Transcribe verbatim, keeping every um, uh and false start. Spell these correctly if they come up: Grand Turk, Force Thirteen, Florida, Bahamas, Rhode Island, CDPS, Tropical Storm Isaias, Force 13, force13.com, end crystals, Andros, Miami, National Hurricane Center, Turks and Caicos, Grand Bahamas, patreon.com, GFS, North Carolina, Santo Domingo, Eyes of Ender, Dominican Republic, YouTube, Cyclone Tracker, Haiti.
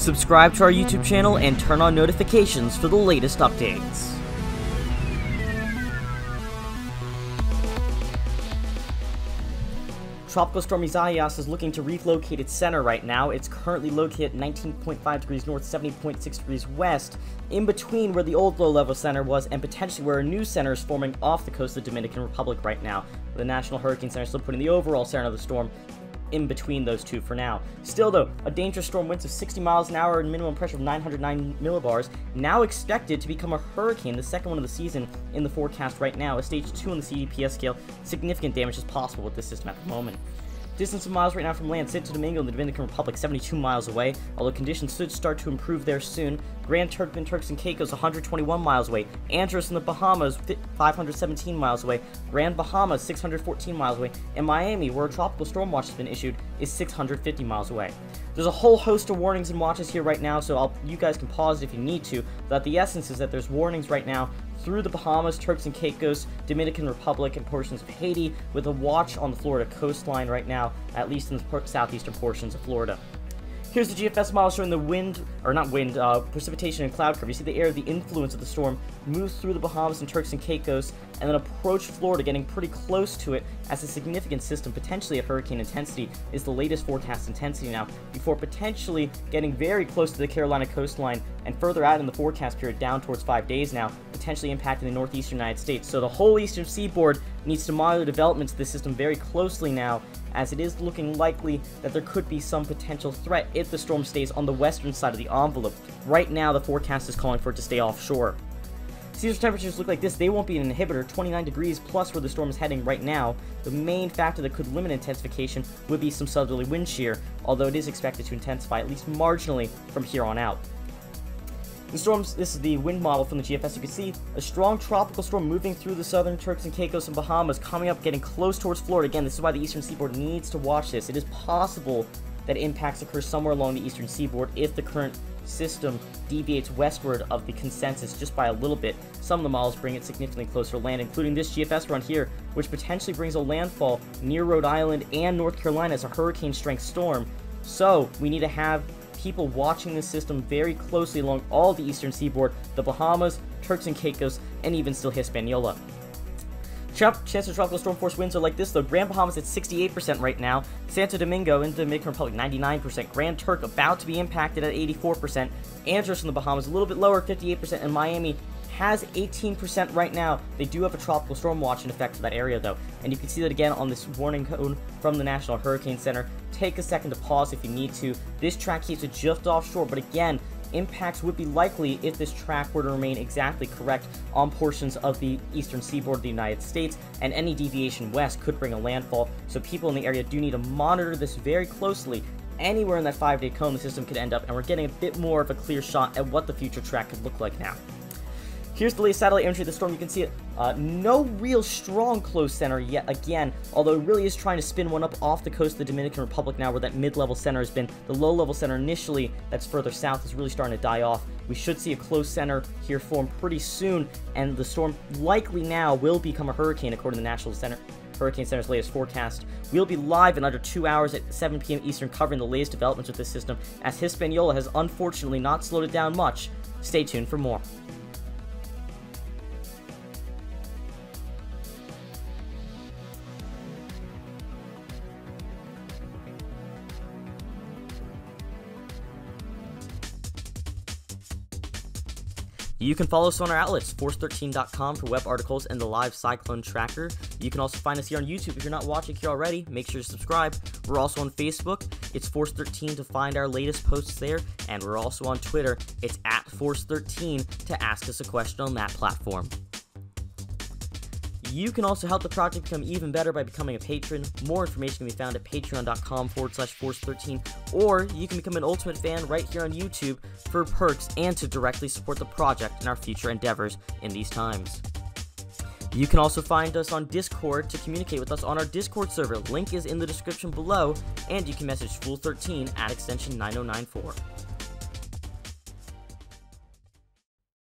Subscribe to our YouTube channel and turn on notifications for the latest updates. Tropical Storm Isaias is looking to relocate its center right now. It's currently located nineteen point five degrees north, seventy point six degrees west, in between where the old low-level center was and potentially where a new center is forming off the coast of the Dominican Republic right now. The National Hurricane Center is still putting the overall center of the storm in between those two for now. Still though, a dangerous storm, winds of sixty miles an hour and minimum pressure of nine hundred nine millibars, now expected to become a hurricane, the second one of the season in the forecast right now. A stage two on the C D P S scale, significant damage is possible with this system at the moment. Distance of miles right now from land, Santo Domingo in the Dominican Republic, seventy-two miles away, although conditions should start to improve there soon. Grand Turk and Turks and Caicos, one hundred twenty-one miles away. Andros in the Bahamas, five hundred seventeen miles away. Grand Bahamas, six hundred fourteen miles away. And Miami, where a tropical storm watch has been issued, is six hundred fifty miles away. There's a whole host of warnings and watches here right now, so I'll, you guys can pause it if you need to, but the essence is that there's warnings right now through the Bahamas, Turks and Caicos, Dominican Republic, and portions of Haiti, with a watch on the Florida coastline right now, at least in the southeastern portions of Florida. Here's the G F S model showing the wind, or not wind, uh, precipitation and cloud curve. You see the air, the influence of the storm, moves through the Bahamas and Turks and Caicos, and then approach Florida, getting pretty close to it as a significant system, potentially at hurricane intensity, is the latest forecast intensity now, before potentially getting very close to the Carolina coastline and further out in the forecast period, down towards five days now, potentially impacting the northeastern United States. So the whole eastern seaboard needs to monitor developments of this system very closely now, as it is looking likely that there could be some potential threat if the storm stays on the western side of the envelope. Right now, the forecast is calling for it to stay offshore. Seas temperatures look like this. They won't be an inhibitor. twenty-nine degrees plus where the storm is heading right now. The main factor that could limit intensification would be some southerly wind shear, although it is expected to intensify at least marginally from here on out. The storms, this is the wind model from the G F S. You can see a strong tropical storm moving through the southern Turks and Caicos and Bahamas, coming up, getting close towards Florida. Again, this is why the eastern seaboard needs to watch this. It is possible that impacts occur somewhere along the eastern seaboard if the current system deviates westward of the consensus just by a little bit. Some of the models bring it significantly closer to land, including this G F S run here, which potentially brings a landfall near Rhode Island and North Carolina as a hurricane-strength storm. So we need to have people watching this system very closely along all the eastern seaboard, the Bahamas, Turks and Caicos, and even still Hispaniola. Chances of tropical storm force winds are like this though. Grand Bahamas at sixty-eight percent right now, Santo Domingo in the Dominican Republic ninety-nine percent, Grand Turk about to be impacted at eighty-four percent, Andros in the Bahamas a little bit lower, fifty-eight percent, and Miami has eighteen percent right now. They do have a tropical storm watch in effect for that area though, and you can see that again on this warning cone from the National Hurricane Center. Take a second to pause if you need to. This track keeps it just offshore, but again, impacts would be likely if this track were to remain exactly correct on portions of the eastern seaboard of the United States, and any deviation west could bring a landfall, so people in the area do need to monitor this very closely. Anywhere in that five-day cone, the system could end up, and we're getting a bit more of a clear shot at what the future track could look like now. Here's the latest satellite imagery of the storm. You can see it. Uh, no real strong close center yet again, although it really is trying to spin one up off the coast of the Dominican Republic now, where that mid-level center has been. The low-level center initially that's further south is really starting to die off. We should see a close center here form pretty soon, and the storm likely now will become a hurricane according to the National Center. Hurricane Center's latest forecast. We'll be live in under two hours at seven p m Eastern, covering the latest developments with this system, as Hispaniola has unfortunately not slowed it down much. Stay tuned for more. You can follow us on our outlets, force thirteen dot com for web articles and the live Cyclone Tracker. You can also find us here on YouTube. If you're not watching here already, make sure to subscribe. We're also on Facebook. It's force thirteen to find our latest posts there. And we're also on Twitter. It's at force thirteen to ask us a question on that platform. You can also help the project become even better by becoming a patron. More information can be found at patreon.com forward slash force13, or you can become an ultimate fan right here on YouTube for perks and to directly support the project in our future endeavors in these times. You can also find us on Discord to communicate with us on our Discord server. Link is in the description below, and you can message fool thirteen at extension nine oh nine four.